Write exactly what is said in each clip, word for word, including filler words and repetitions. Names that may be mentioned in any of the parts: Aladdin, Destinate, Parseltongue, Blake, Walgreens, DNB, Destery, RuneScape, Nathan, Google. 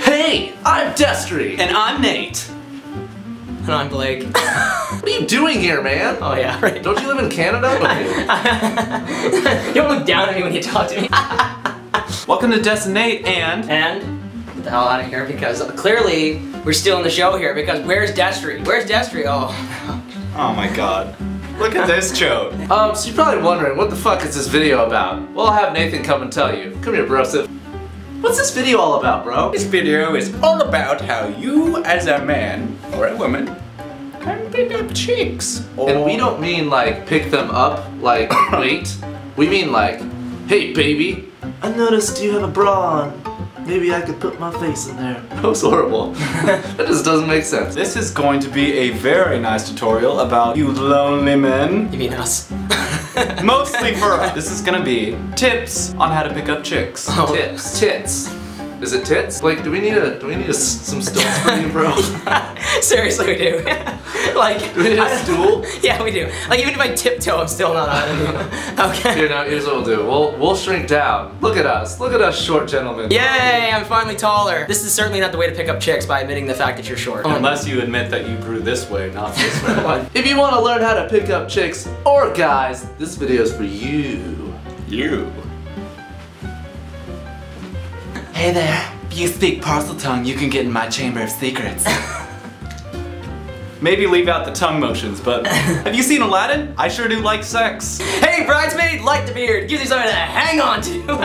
Hey, I'm Destery. And I'm Nate. And I'm Blake. What are you doing here, man? Oh yeah, right. Don't you live in Canada? You don't look down at me when you talk to me. Welcome to Destinate and... And? Get the hell out of here, because clearly we're still in the show here, because where's Destery? Where's Destery? Oh. Oh my god. Look at this joke. Um, so you're probably wondering, what the fuck is this video about? Well, I'll have Nathan come and tell you. Come here, bro. Sit. What's this video all about, bro? This video is all about how you, as a man, or a woman, can pick up chicks. Or... And we don't mean, like, pick them up, like, wait. We mean, like, hey, baby. I noticed you have a bra on. Maybe I could put my face in there. That was horrible. That just doesn't make sense. This is going to be a very nice tutorial about you lonely men. You mean us. Mostly for us. This is gonna be tips on how to pick up chicks. Oh. Tips. Tits. Is it tits? Like, do we need a do we need a, some stilts for you, bro? Yeah, seriously, we do. Like, do we need a stool? Yeah, we do. Like, even if I tiptoe, I'm still not on it. Okay. Here, now, here's what we'll do. We'll we'll shrink down. Look at us. Look at us, short gentlemen. Yay! I'm finally taller. This is certainly not the way to pick up chicks, by admitting the fact that you're short. Unless you admit that you grew this way, not this way. If you want to learn how to pick up chicks or guys, this video is for you. You. Hey there, if you speak Parseltongue, you can get in my chamber of secrets. Maybe leave out the tongue motions, but have you seen Aladdin? I sure do like sex. Hey, bridesmaid, light the beard. Gives you something to hang on to.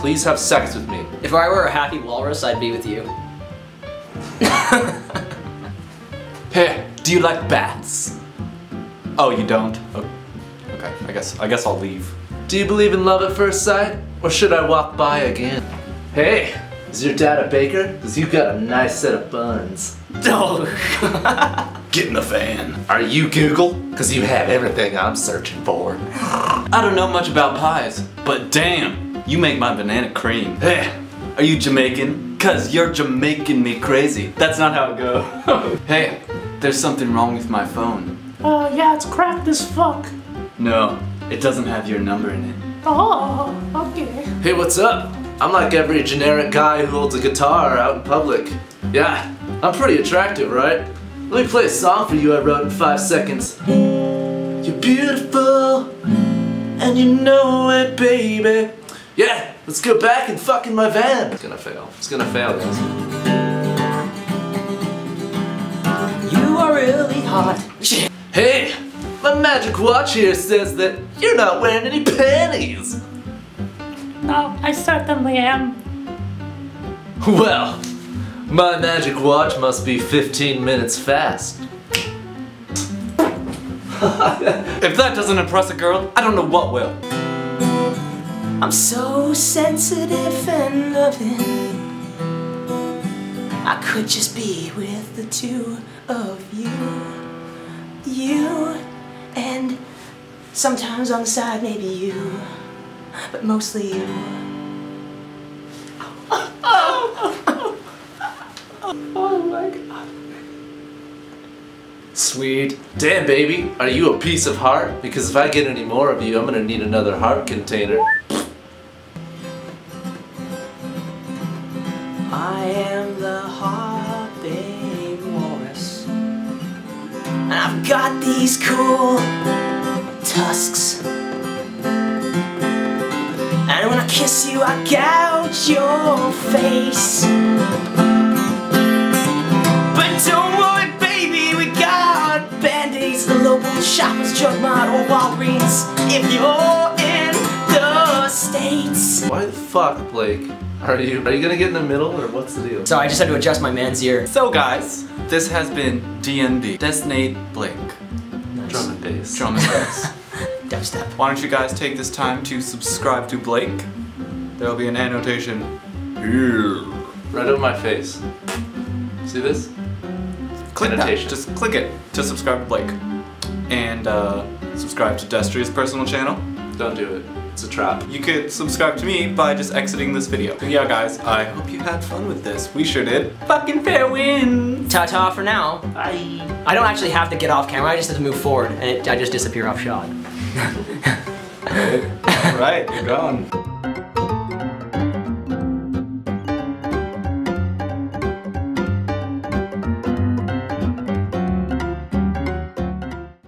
Please have sex with me. If I were a happy walrus, I'd be with you. Hey, do you like bats? Oh, you don't? Oh. Okay, I guess, I guess I'll leave. Do you believe in love at first sight? Or should I walk by again? Hey, is your dad a baker? Cause you got a nice set of buns. Dog. Get in the van. Are you Google? Cause you have everything I'm searching for. I don't know much about pies, but damn, you make my banana cream. Hey, are you Jamaican? Cause you're Jamaican me crazy. That's not how it goes. Hey, there's something wrong with my phone. Oh uh, yeah, it's cracked as fuck. No, it doesn't have your number in it. Oh, okay. Hey, what's up? I'm like every generic guy who holds a guitar out in public. Yeah, I'm pretty attractive, right? Let me play a song for you I wrote in five seconds. You're beautiful, and you know it, baby. Yeah, let's go back and fuck in my van. It's gonna fail. It's gonna fail, guys. You are really hot. Hey, my magic watch here says that you're not wearing any panties. No, I certainly am. Well, my magic watch must be fifteen minutes fast. If that doesn't impress a girl, I don't know what will. I'm so sensitive and loving. I could just be with the two of you. You and sometimes on the side maybe you. But mostly you. Oh, oh, oh, oh. Oh my god. Sweet. Damn, baby, are you a piece of heart? Because if I get any more of you, I'm gonna need another heart container. I am the hopping walrus. And I've got these cool tusks. And when I kiss you, I gouge your face. But don't worry, baby, we got band-aids. The local shoppers, drug mart, or Walgreens. If you're in the States. Why the fuck, Blake? Are you are you gonna get in the middle, or what's the deal? So I just had to adjust my man's ear. So guys, this has been D N B. Destinate Blake. Nice. Drum and bass. Drum and bass. Dubstep. Why don't you guys take this time to subscribe to Blake? There'll be an annotation here. Right over my face. See this? Click annotation. That. Just click it to subscribe to Blake. And uh, subscribe to Destery's personal channel. Don't do it. It's a trap. You could subscribe to me by just exiting this video. But yeah, guys, I hope you had fun with this. We sure did. Fucking fair win! Ta-ta for now. Bye. I don't actually have to get off camera. I just have to move forward, and it, I just disappear off shot. All right, you're gone.